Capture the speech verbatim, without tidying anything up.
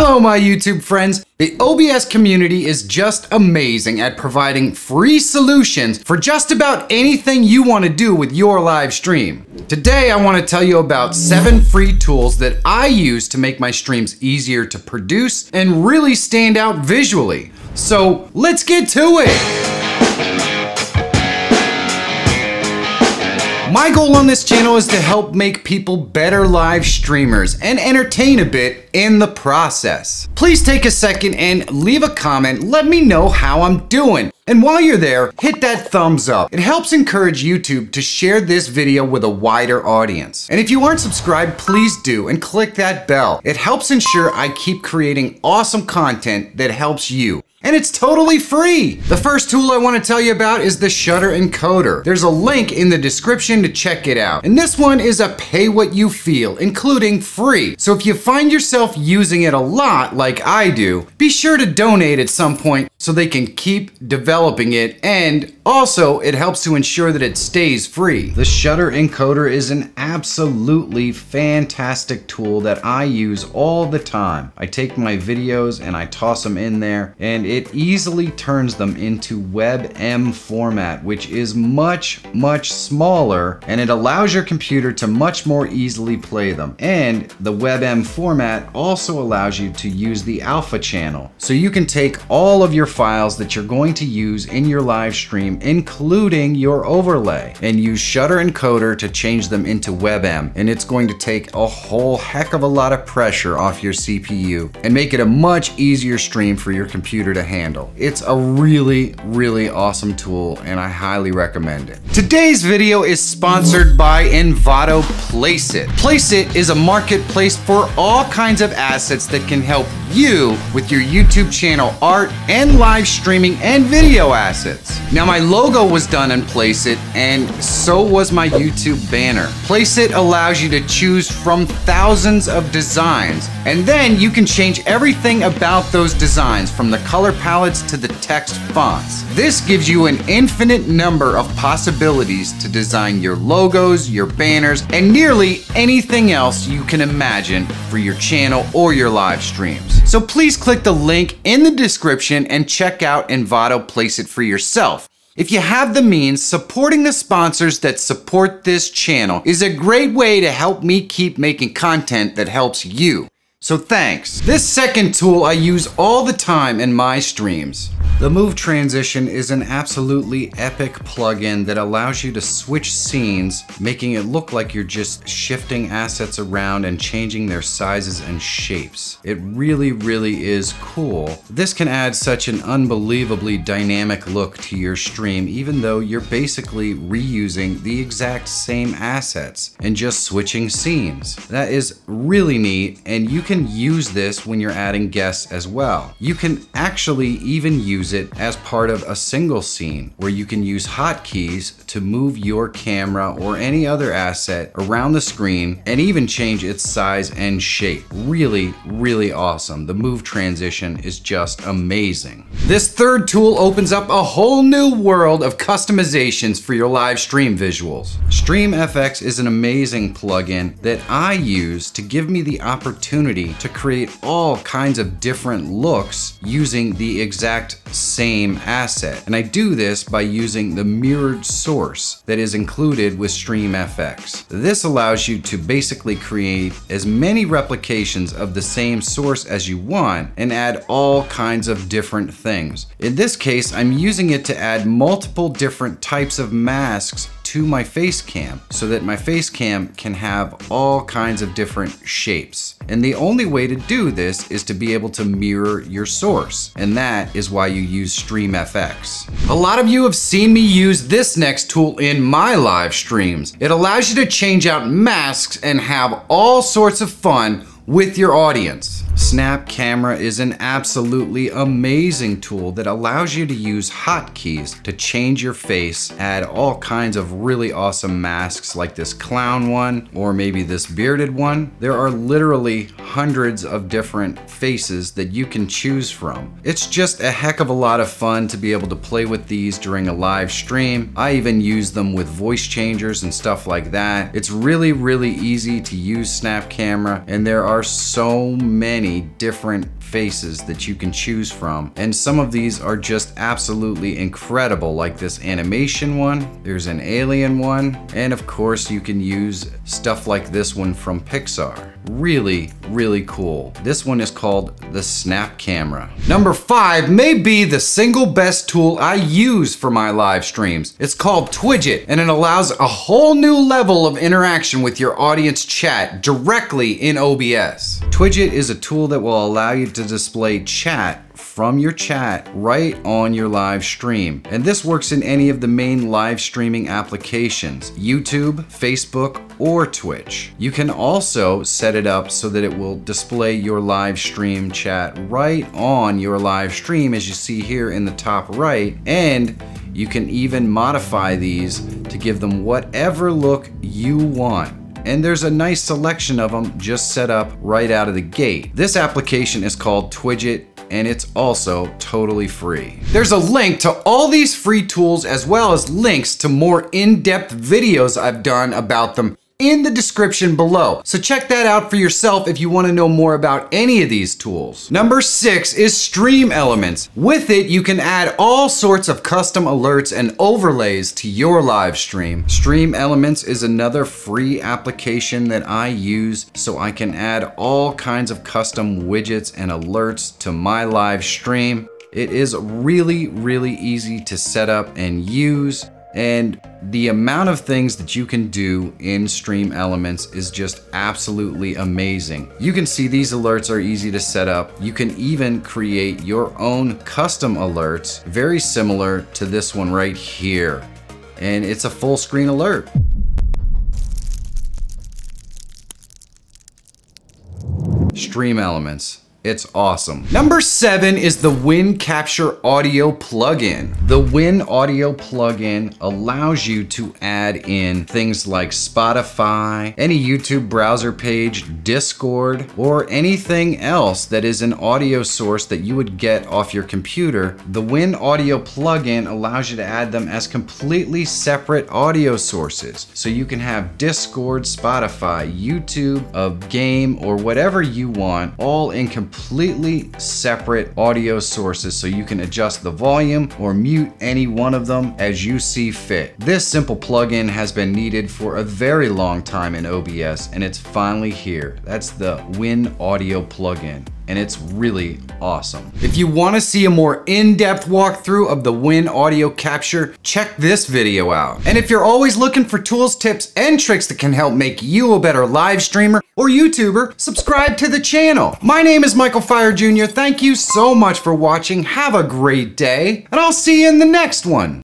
Hello, my YouTube friends. The O B S community is just amazing at providing free solutions for just about anything you want to do with your live stream. Today, I want to tell you about seven free tools that I use to make my streams easier to produce and really stand out visually. So let's get to it. My goal on this channel is to help make people better live streamers and entertain a bit in the process. Please take a second and leave a comment. Let me know how I'm doing. And while you're there, hit that thumbs up. It helps encourage YouTube to share this video with a wider audience. And if you aren't subscribed, please do and click that bell. It helps ensure I keep creating awesome content that helps you. And it's totally free. The first tool I want to tell you about is the Shutter Encoder. There's a link in the description to check it out. And this one is a pay what you feel, including free. So if you find yourself using it a lot like I do, be sure to donate at some point so they can keep developing it. And also it helps to ensure that it stays free. The Shutter Encoder is an absolutely fantastic tool that I use all the time. I take my videos and I toss them in there, and it easily turns them into WebM format, which is much, much smaller, and it allows your computer to much more easily play them. And the WebM format also allows you to use the alpha channel. So you can take all of your files that you're going to use in your live stream, including your overlay, and use Shutter Encoder to change them into WebM. And it's going to take a whole heck of a lot of pressure off your C P U and make it a much easier stream for your computer to handle. It's a really, really awesome tool, and I highly recommend it. Today's video is sponsored by Envato Placeit. Placeit is a marketplace for all kinds of assets that can help you with your YouTube channel art and live streaming and video assets. Now, my logo was done in Placeit, and so was my YouTube banner. Placeit allows you to choose from thousands of designs, and then you can change everything about those designs, from the color palettes to the text fonts. This gives you an infinite number of possibilities to design your logos, your banners, and nearly anything else you can imagine for your channel or your live streams. So please click the link in the description and check out Envato Placeit for yourself. If you have the means, supporting the sponsors that support this channel is a great way to help me keep making content that helps you. So thanks. This second tool I use all the time in my streams. The Move Transition is an absolutely epic plugin that allows you to switch scenes, making it look like you're just shifting assets around and changing their sizes and shapes. It really, really is cool. This can add such an unbelievably dynamic look to your stream, even though you're basically reusing the exact same assets and just switching scenes. That is really neat, and you can use this when you're adding guests as well. You can actually even use it as part of a single scene, where you can use hotkeys to move your camera or any other asset around the screen and even change its size and shape. Really, really awesome. The Move Transition is just amazing. This third tool opens up a whole new world of customizations for your live stream visuals. StreamFX is an amazing plugin that I use to give me the opportunity to create all kinds of different looks using the exact same asset. And I do this by using the mirrored source that is included with StreamFX. This allows you to basically create as many replications of the same source as you want and add all kinds of different things. In this case, I'm using it to add multiple different types of masks to my face cam, so that my face cam can have all kinds of different shapes. And the only way to do this is to be able to mirror your source. And that is why you use StreamFX. A lot of you have seen me use this next tool in my live streams. It allows you to change out masks and have all sorts of fun with your audience. Snap Camera is an absolutely amazing tool that allows you to use hotkeys to change your face, add all kinds of really awesome masks like this clown one, or maybe this bearded one. There are literally hundreds of different faces that you can choose from. It's just a heck of a lot of fun to be able to play with these during a live stream. I even use them with voice changers and stuff like that. It's really, really easy to use Snap Camera, and there are so many different faces that you can choose from, and some of these are just absolutely incredible, like this animation one, there's an alien one, and of course you can use stuff like this one from Pixar. Really, really cool. This one is called the Snap Camera. Number five may be the single best tool I use for my live streams. It's called Twidget, and it allows a whole new level of interaction with your audience chat directly in O B S. Twidget is a tool that will allow you to display chat from your chat right on your live stream. And this works in any of the main live streaming applications, YouTube, Facebook, or Twitch. You can also set it up so that it will display your live stream chat right on your live stream, as you see here in the top right, and you can even modify these to give them whatever look you want. And there's a nice selection of them just set up right out of the gate. This application is called Twidget, and it's also totally free. There's a link to all these free tools, as well as links to more in-depth videos I've done about them in the description below. So check that out for yourself if you want to know more about any of these tools. Number six is Stream Elements. With it, you can add all sorts of custom alerts and overlays to your live stream. Stream Elements is another free application that I use so I can add all kinds of custom widgets and alerts to my live stream. It is really, really easy to set up and use, and the amount of things that you can do in Stream Elements is just absolutely amazing. You can see these alerts are easy to set up. You can even create your own custom alerts, very similar to this one right here. And it's a full screen alert. Stream Elements. It's awesome. Number seven is the Win Capture Audio Plugin. The Win Audio Plugin allows you to add in things like Spotify, any YouTube browser page, Discord, or anything else that is an audio source that you would get off your computer. The Win Audio Plugin allows you to add them as completely separate audio sources. So you can have Discord, Spotify, YouTube, a game, or whatever you want, all in complete completely separate audio sources, so you can adjust the volume or mute any one of them as you see fit. This simple plugin has been needed for a very long time in O B S, and it's finally here. That's the Win Audio Plugin, and it's really awesome. If you want to see a more in-depth walkthrough of the Win Audio Capture, check this video out. And if you're always looking for tools, tips, and tricks that can help make you a better live streamer or YouTuber, subscribe to the channel. My name is Michael Feyrer Junior Thank you so much for watching. Have a great day, and I'll see you in the next one.